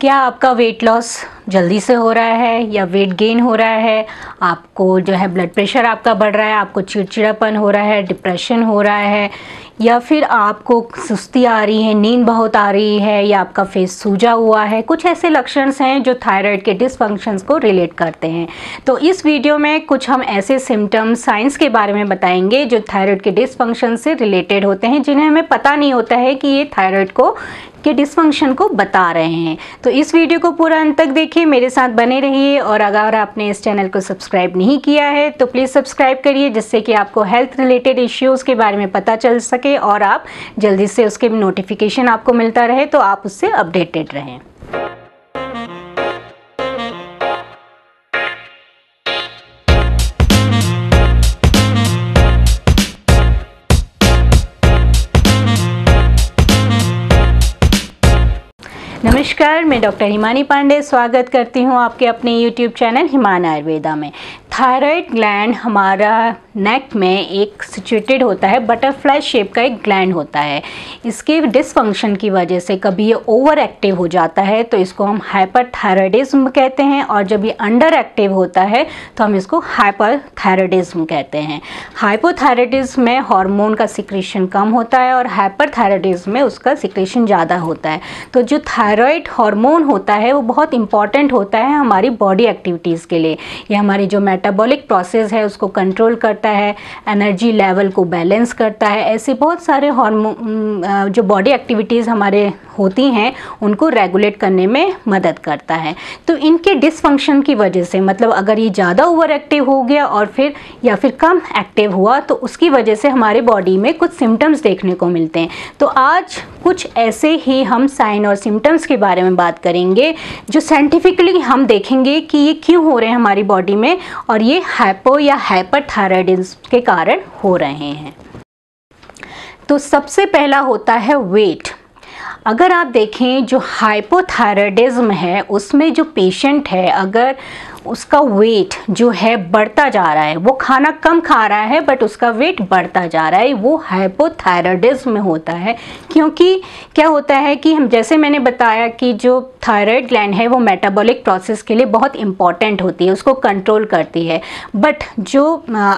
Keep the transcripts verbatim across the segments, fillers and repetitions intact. क्या आपका weight loss जल्दी से हो रहा है या वेट गेन हो रहा है, आपको जो है ब्लड प्रेशर आपका बढ़ रहा है, आपको चिड़चिड़ापन हो रहा है, डिप्रेशन हो रहा है, या फिर आपको सुस्ती आ रही है, नींद बहुत आ रही है, या आपका फेस सूजा हुआ है। कुछ ऐसे लक्षण हैं जो थायराइड के डिसफंक्शंस को रिलेट करते हैं। तो इस वीडियो में कुछ हम ऐसे सिम्टम्स साइंस के बारे में बताएंगे जो थायराइड के डिसफंक्शन से रिलेटेड होते हैं, जिन्हें हमें पता नहीं होता है कि ये थायराइड को के डिसफंक्शन को बता रहे हैं। तो इस वीडियो को पूरा अंत तक देखिए, मेरे साथ बने रहिए, और अगर आपने इस चैनल को सब्सक्राइब नहीं किया है तो प्लीज़ सब्सक्राइब करिए, जिससे कि आपको हेल्थ रिलेटेड इश्यूज़ के बारे में पता चल सके और आप जल्दी से उसके नोटिफिकेशन आपको मिलता रहे तो आप उससे अपडेटेड रहें। नमस्कार, मैं डॉक्टर हिमानी पांडे स्वागत करती हूं आपके अपने यूट्यूब चैनल हिमान आयुर्वेदा में। थायराइड ग्लैंड हमारा नेक में एक सिचुएटेड होता है, बटरफ्लाई शेप का एक ग्लैंड होता है। इसके डिसफंक्शन की वजह से कभी ये ओवर एक्टिव हो जाता है तो इसको हम हाइपर थायराइडिज्म कहते हैं, और जब ये अंडर एक्टिव होता है तो हम इसको हाइपर थायराइडिज्म कहते हैं। हाइपोथायराइडिज्म में हार्मोन का सिक्रेशन कम होता है और हाइपर थायराइडिज्म में उसका सिक्रेशन ज़्यादा होता है। तो जो थायराइड हार्मोन होता है वो बहुत इंपॉर्टेंट होता है हमारी बॉडी एक्टिविटीज़ के लिए। ये हमारी जो मेटाबॉलिक प्रोसेस है उसको कंट्रोल करता है, एनर्जी लेवल को बैलेंस करता है। ऐसे बहुत सारे हार्मोन जो बॉडी एक्टिविटीज़ हमारे होती हैं उनको रेगुलेट करने में मदद करता है। तो इनके डिसफंक्शन की वजह से, मतलब अगर ये ज़्यादा ओवर एक्टिव हो गया और फिर या फिर कम एक्टिव हुआ तो उसकी वजह से हमारे बॉडी में कुछ सिम्टम्स देखने को मिलते हैं। तो आज कुछ ऐसे ही हम साइन और सिम्टम्स के बारे में बात करेंगे जो साइंटिफिकली हम देखेंगे कि ये क्यों हो रहे हैं हमारी बॉडी में, और ये हाइपो या हाइपरथायराइडिज्म के कारण हो रहे हैं। तो सबसे पहला होता है वेट। अगर आप देखें जो हाइपोथायराइडिज्म है उसमें जो पेशेंट है, अगर उसका वेट जो है बढ़ता जा रहा है, वो खाना कम खा रहा है बट उसका वेट बढ़ता जा रहा है, वो हाइपोथायराइडिज्म में होता है। क्योंकि क्या होता है कि हम, जैसे मैंने बताया कि जो थायराइड ग्लैंड है वो मेटाबॉलिक प्रोसेस के लिए बहुत इंपॉर्टेंट होती है, उसको कंट्रोल करती है। बट जो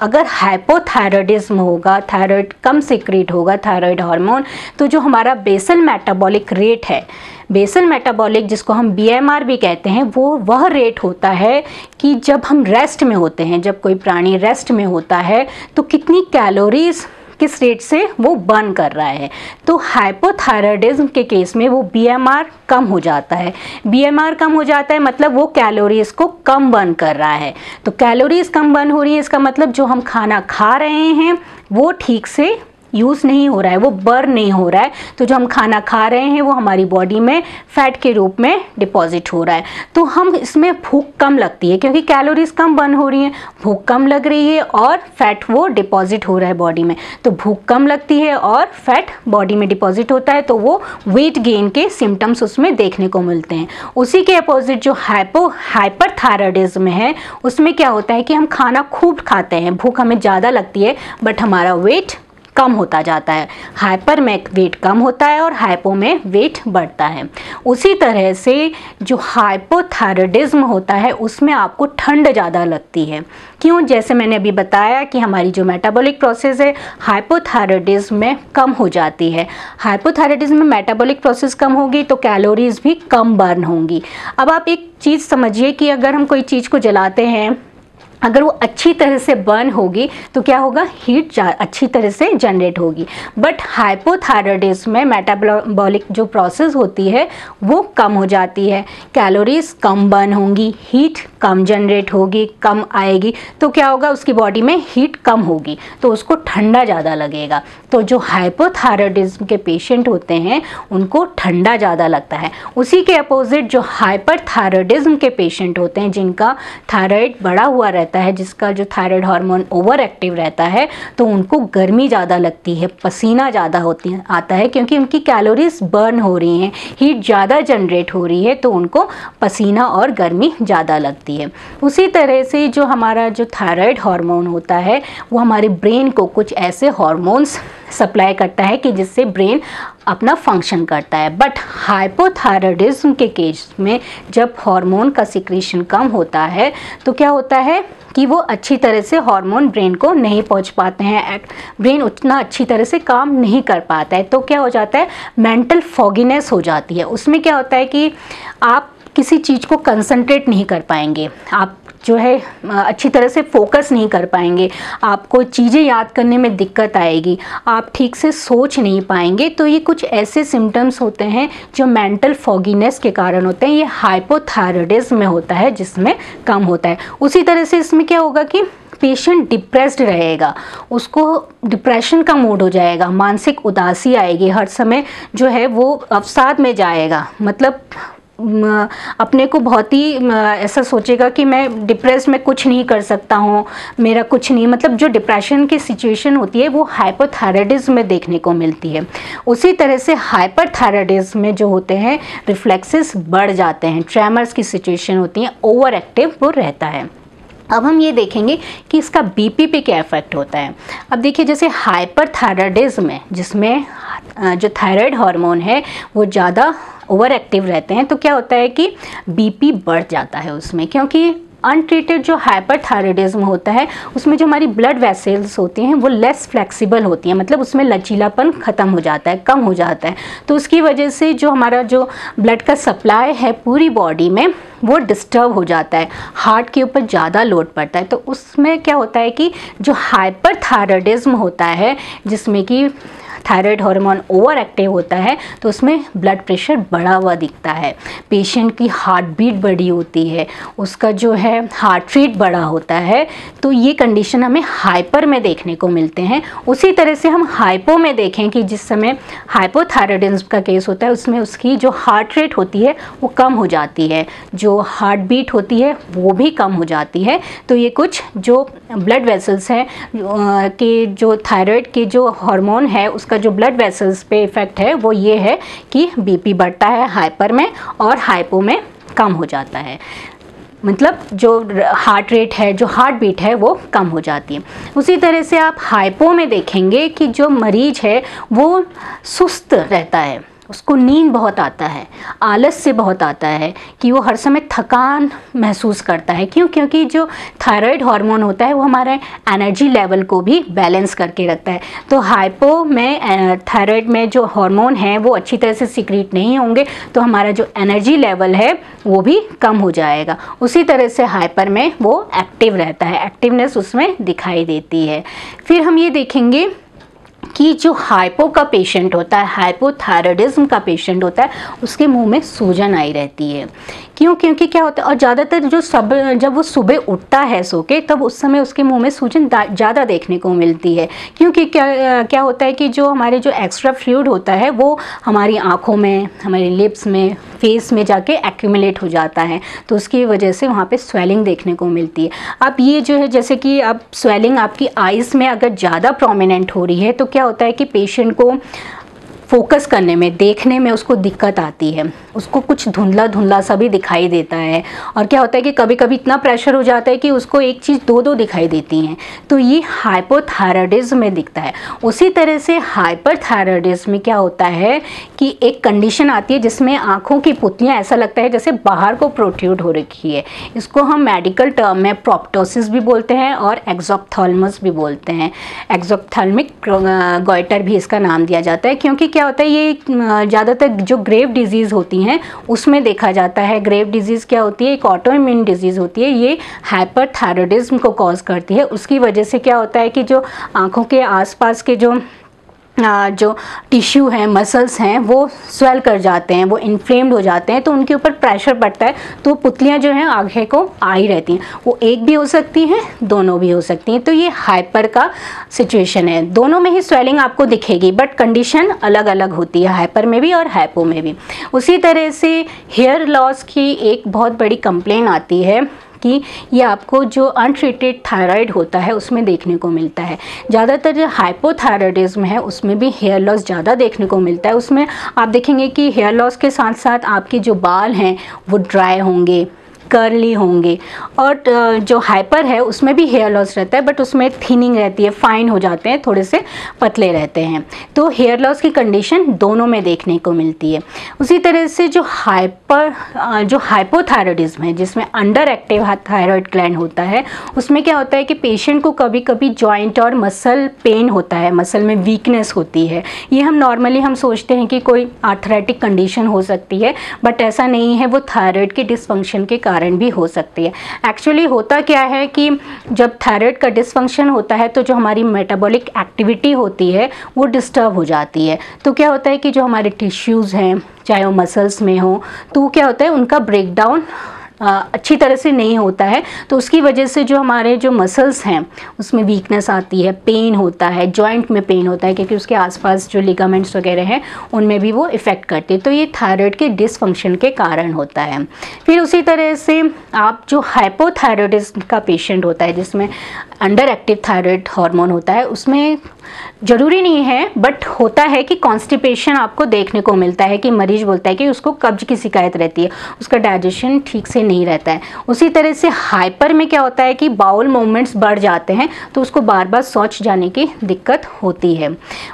अगर हाइपोथायराइडिज्म होगा, थायराइड कम सीक्रेट होगा थायराइड हार्मोन, तो जो हमारा बेसल मेटाबॉलिक रेट है, बेसल मेटाबॉलिक जिसको हम बी एम आर भी कहते हैं, वो वह रेट होता है कि जब हम रेस्ट में होते हैं, जब कोई प्राणी रेस्ट में होता है तो कितनी कैलोरीज किस रेट से वो बर्न कर रहा है। तो हाइपोथायराइडिज्म के केस में वो बी एम आर कम हो जाता है। बी एम आर कम हो जाता है मतलब वो कैलोरीज को कम बर्न कर रहा है। तो कैलोरीज कम बर्न हो रही है, इसका मतलब जो हम खाना खा रहे हैं वो ठीक से यूज़ नहीं हो रहा है, वो बर्न नहीं हो रहा है। तो जो हम खाना खा रहे हैं वो हमारी बॉडी में फैट के रूप में डिपॉजिट हो रहा है। तो हम इसमें भूख कम लगती है क्योंकि कैलोरीज कम बर्न हो रही हैं, भूख कम लग रही है और फैट वो डिपॉजिट हो रहा है बॉडी में। तो भूख कम लगती है और फैट बॉडी में डिपॉजिट होता है, तो वो वेट गेन के सिम्टम्स उसमें देखने को मिलते हैं। उसी के अपोजिट जो हाइपो हाइपरथायराइडिज्म है उसमें क्या होता है कि हम खाना खूब खाते हैं, भूख हमें ज़्यादा लगती है बट हमारा वेट कम होता जाता है। हाइपर में वेट कम होता है और हाइपो में वेट बढ़ता है। उसी तरह से जो हाइपोथायराइडिज्म होता है उसमें आपको ठंड ज़्यादा लगती है। क्यों? जैसे मैंने अभी बताया कि हमारी जो मेटाबॉलिक प्रोसेस है हाइपोथायराइडिज्म में कम हो जाती है। हाइपोथायराइडिज्म में मेटाबॉलिक प्रोसेस कम होगी तो कैलोरीज भी कम बर्न होंगी। अब आप एक चीज़ समझिए कि अगर हम कोई चीज़ को जलाते हैं, अगर वो अच्छी तरह से बर्न होगी तो क्या होगा, हीट अच्छी तरह से जनरेट होगी। बट हाइपोथायराइडिज्म में मेटाबॉलिक जो प्रोसेस होती है वो कम हो जाती है, कैलोरीज कम बर्न होंगी, हीट कम जनरेट होगी, कम आएगी, तो क्या होगा, उसकी बॉडी में हीट कम होगी तो उसको ठंडा ज़्यादा लगेगा। तो जो हाइपोथायराइडिज्म के पेशेंट होते हैं उनको ठंडा ज़्यादा लगता है। उसी के अपोजिट जो हाइपरथायराइडिज्म के पेशेंट होते हैं, जिनका थायराइड बढ़ा हुआ रहता है, जिसका जो थायराइड हार्मोन ओवर एक्टिव रहता है, तो उनको गर्मी ज़्यादा लगती है, पसीना ज़्यादा होती है आता है क्योंकि उनकी कैलोरीज बर्न हो रही हैं, हीट ज़्यादा जनरेट हो रही है तो उनको पसीना और गर्मी ज़्यादा लगती है। उसी तरह से जो हमारा जो थायराइड हार्मोन होता है वो हमारे ब्रेन को कुछ ऐसे हार्मोन्स सप्लाई करता है कि जिससे ब्रेन अपना फंक्शन करता है। बट हाइपोथायराइडिज्म के केस में जब हार्मोन का सिक्रीशन कम होता है तो क्या होता है कि वो अच्छी तरह से हार्मोन ब्रेन को नहीं पहुंच पाते हैं, ब्रेन उतना अच्छी तरह से काम नहीं कर पाता है। तो क्या हो जाता है, मेंटल फॉगीनेस हो जाती है। उसमें क्या होता है कि आप किसी चीज़ को कंसंट्रेट नहीं कर पाएंगे, आप जो है अच्छी तरह से फोकस नहीं कर पाएंगे, आपको चीज़ें याद करने में दिक्कत आएगी, आप ठीक से सोच नहीं पाएंगे। तो ये कुछ ऐसे सिम्टम्स होते हैं जो मेंटल फॉगीनेस के कारण होते हैं। ये हाइपोथायराइडिज्म में होता है जिसमें कम होता है। उसी तरह से इसमें क्या होगा कि पेशेंट डिप्रेस्ड रहेगा, उसको डिप्रेशन का मूड हो जाएगा, मानसिक उदासी आएगी, हर समय जो है वो अवसाद में जाएगा, मतलब अपने को बहुत ही ऐसा सोचेगा कि मैं डिप्रेस में कुछ नहीं कर सकता हूँ, मेरा कुछ नहीं, मतलब जो डिप्रेशन की सिचुएशन होती है वो हाइपोथायराइडिज्म में देखने को मिलती है। उसी तरह से हाइपरथायराइडिज्म में जो होते हैं रिफ्लेक्सेस बढ़ जाते हैं, ट्रेमर्स की सिचुएशन होती है, ओवर एक्टिव वो रहता है। अब हम ये देखेंगे कि इसका बीपी पे क्या इफेक्ट होता है। अब देखिए जैसे हाइपरथायराइडिज्म है जिसमें जो थायराइड हार्मोन है वो ज़्यादा ओवर एक्टिव रहते हैं, तो क्या होता है कि बीपी बढ़ जाता है उसमें, क्योंकि अनट्रीटेड जो हाइपरथायराइडिज्म होता है उसमें जो हमारी ब्लड वेसल्स होती हैं वो लेस फ्लेक्सिबल होती हैं, मतलब उसमें लचीलापन ख़त्म हो जाता है, कम हो जाता है। तो उसकी वजह से जो हमारा जो ब्लड का सप्लाई है पूरी बॉडी में वो डिस्टर्ब हो जाता है, हार्ट के ऊपर ज़्यादा लोड पड़ता है। तो उसमें क्या होता है कि जो हाइपरथायराइडिज्म होता है जिसमें कि थायराइड हार्मोन ओवर एक्टिव होता है तो उसमें ब्लड प्रेशर बढ़ा हुआ दिखता है, पेशेंट की हार्ट बीट बढ़ी होती है, उसका जो है हार्ट रेट बढ़ा होता है। तो ये कंडीशन हमें हाइपर में देखने को मिलते हैं। उसी तरह से हम हाइपो में देखें कि जिस समय हाइपोथायराइडिज्म का केस होता है उसमें उसकी जो हार्ट रेट होती है वो कम हो जाती है, जो हार्ट बीट होती है वो भी कम हो जाती है। तो ये कुछ जो ब्लड वेसल्स हैं कि जो थायराइड के जो हार्मोन है उसका जो ब्लड वेसल्स पे इफेक्ट है वो ये है कि बीपी बढ़ता है हाइपर में और हाइपो में कम हो जाता है, मतलब जो हार्ट रेट है, जो हार्ट बीट है वो कम हो जाती है। उसी तरह से आप हाइपो में देखेंगे कि जो मरीज है वो सुस्त रहता है, उसको नींद बहुत आता है, आलस से बहुत आता है, कि वो हर समय थकान महसूस करता है। क्यों? क्योंकि जो थायराइड हार्मोन होता है वो हमारे एनर्जी लेवल को भी बैलेंस करके रखता है। तो हाइपो में थायराइड में जो हार्मोन है वो अच्छी तरह से सीक्रेट नहीं होंगे, तो हमारा जो एनर्जी लेवल है वो भी कम हो जाएगा। उसी तरह से हाइपर में वो एक्टिव रहता है, एक्टिवनेस उसमें दिखाई देती है। फिर हम ये देखेंगे कि जो हाइपो का पेशेंट होता है, हाइपोथायराइडिज्म का पेशेंट होता है, उसके मुंह में सूजन आई रहती है। क्यों? क्योंकि क्या होता है, और ज़्यादातर जो सब जब वो सुबह उठता है सो के, तब उस समय उसके मुंह में सूजन ज़्यादा देखने को मिलती है। क्योंकि क्या क्या होता है कि जो हमारे जो एक्स्ट्रा फ्लूइड होता है वो हमारी आँखों में, हमारी लिप्स में, फेस में जाके एक्यूमुलेट हो जाता है, तो उसकी वजह से वहाँ पर स्वेलिंग देखने को मिलती है। अब ये जो है जैसे कि अब स्वेलिंग आपकी आइज़ में अगर ज़्यादा प्रोमिनेंट हो रही है तो क्या होता है कि पेशेंट को फोकस करने में, देखने में उसको दिक्कत आती है, उसको कुछ धुंधला धुंधला सा भी दिखाई देता है। और क्या होता है कि कभी कभी इतना प्रेशर हो जाता है कि उसको एक चीज़ दो दो दिखाई देती हैं, तो ये हाइपोथायराइडिज्म में दिखता है। उसी तरह से हाइपरथायराइडिज्म में क्या होता है कि एक कंडीशन आती है जिसमें आँखों की पुतलियाँ ऐसा लगता है जैसे बाहर को प्रोट्रूड हो रखी है। इसको हम मेडिकल टर्म में प्रोप्टोसिस भी बोलते हैं और एक्सोप्थाल्मस भी बोलते हैं, एक्सोप्थाल्मिक गॉइटर भी इसका नाम दिया जाता है। क्योंकि क्या होता है ये ज़्यादातर जो ग्रेव डिजीज़ होती हैं उसमें देखा जाता है। ग्रेव डिजीज़ क्या होती है? एक ऑटोइम्यून डिजीज़ होती है, ये हाइपरथायराइडिज्म को कॉज करती है। उसकी वजह से क्या होता है कि जो आँखों के आसपास के जो जो टिश्यू हैं, मसल्स हैं, वो स्वेल कर जाते हैं, वो इन्फ्लेम्ड हो जाते हैं, तो उनके ऊपर प्रेशर पड़ता है, तो पुतलियाँ जो हैं आगे को आई रहती हैं। वो एक भी हो सकती हैं, दोनों भी हो सकती हैं। तो ये हाइपर का सिचुएशन है, दोनों में ही स्वेलिंग आपको दिखेगी, बट कंडीशन अलग अलग होती है, हाइपर में भी और हाइपो में भी। उसी तरह से हेयर लॉस की एक बहुत बड़ी कंप्लेन आती है कि ये आपको जो अनट्रीटेड थायराइड होता है उसमें देखने को मिलता है। ज़्यादातर जो हाइपोथायराइडिज्म है उसमें भी हेयर लॉस ज़्यादा देखने को मिलता है। उसमें आप देखेंगे कि हेयर लॉस के साथ साथ आपके जो बाल हैं वो ड्राई होंगे, कर्ली होंगे। और जो हाइपर है उसमें भी हेयर लॉस रहता है, बट उसमें थिनिंग रहती है, फाइन हो जाते हैं, थोड़े से पतले रहते हैं। तो हेयर लॉस की कंडीशन दोनों में देखने को मिलती है। उसी तरह से जो हाइपर जो हाइपोथायरॉयडिज्म है, जिसमें अंडर एक्टिव थायरॉयड ग्लैंड होता है, उसमें क्या होता है कि पेशेंट को कभी कभी जॉइंट और मसल पेन होता है, मसल में वीकनेस होती है। ये हम नॉर्मली हम सोचते हैं कि कोई आर्थराइटिक कंडीशन हो सकती है, बट ऐसा नहीं है, वो थायरॉयड के डिसफंक्शन के कारण भी हो सकती है। एक्चुअली होता क्या है कि जब थायरॉयड का डिसफंक्शन होता है तो जो हमारी मेटाबॉलिक एक्टिविटी होती है वो डिस्टर्ब हो जाती है। तो क्या होता है कि जो हमारे टिश्यूज़ हैं, चाहे वो मसल्स में हो, तो क्या होता है उनका ब्रेकडाउन अच्छी तरह से नहीं होता है। तो उसकी वजह से जो हमारे जो मसल्स हैं उसमें वीकनेस आती है, पेन होता है, जॉइंट में पेन होता है, क्योंकि उसके आसपास जो लिगामेंट्स वगैरह हैं उनमें भी वो इफ़ेक्ट करती है। तो ये थायराइड के डिसफंक्शन के कारण होता है। फिर उसी तरह से आप जो हाइपोथायरॉयडिज्म का पेशेंट होता है, जिसमें अंडर एक्टिव थायराइड हार्मोन होता है, उसमें ज़रूरी नहीं है बट होता है कि कॉन्स्टिपेशन आपको देखने को मिलता है, कि मरीज बोलता है कि उसको कब्ज की शिकायत रहती है, उसका डाइजेशन ठीक से नहीं रहता है। उसी तरह से हाइपर में क्या होता है कि बाउल मूवमेंट्स बढ़ जाते हैं, तो उसको बार बार शौच जाने की दिक्कत होती है।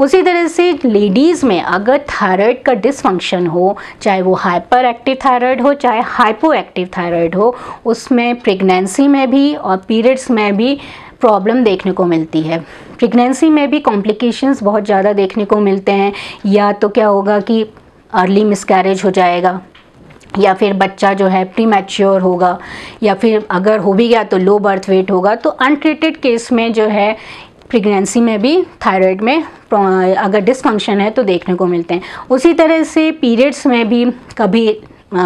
उसी तरह से लेडीज़ में अगर थायराइड का डिसफंक्शन हो, चाहे वो हाइपर एक्टिव थायराइड हो चाहे हाइपो एक्टिव थायराइड हो, उसमें प्रेगनेंसी में भी और पीरियड्स में भी प्रॉब्लम देखने को मिलती है। प्रेगनेंसी में भी कॉम्प्लिकेशंस बहुत ज़्यादा देखने को मिलते हैं, या तो क्या होगा कि अर्ली मिसकैरेज हो जाएगा, या फिर बच्चा जो है प्रीमैच्योर होगा, या फिर अगर हो भी गया तो लो बर्थ वेट होगा। तो अनट्रीटेड केस में जो है प्रेगनेंसी में भी थायराइड में अगर डिसफंक्शन है तो देखने को मिलते हैं। उसी तरह से पीरियड्स में भी कभी आ,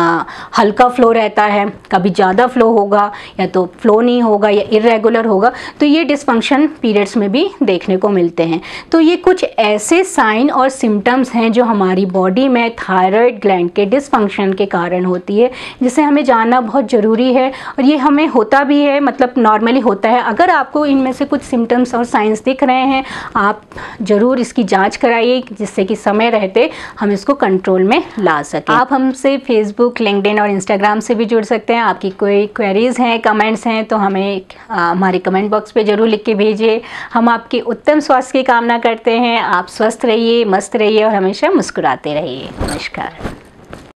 हल्का फ्लो रहता है, कभी ज़्यादा फ्लो होगा, या तो फ्लो नहीं होगा या इरेगुलर होगा। तो ये डिसफंक्शन पीरियड्स में भी देखने को मिलते हैं। तो ये कुछ ऐसे साइन और सिम्टम्स हैं जो हमारी बॉडी में थायराइड ग्लैंड के डिसफंक्शन के कारण होती है, जिसे हमें जानना बहुत ज़रूरी है। और ये हमें होता भी है, मतलब नॉर्मली होता है। अगर आपको इनमें से कुछ सिम्टम्स और साइंस दिख रहे हैं, आप ज़रूर इसकी जाँच कराइए, जिससे कि समय रहते हम इसको कंट्रोल में ला सकें। आप हमसे फेसबुक फेसबुक, लिंक्डइन और इंस्टाग्राम से भी जुड़ सकते हैं। आपकी कोई क्वेरीज़ हैं, कमेंट्स हैं, तो हमें आ, हमारे कमेंट बॉक्स पे जरूर लिख के भेजिए। हम आपके उत्तम स्वास्थ्य की कामना करते हैं। आप स्वस्थ रहिए, मस्त रहिए और हमेशा मुस्कुराते रहिए। नमस्कार।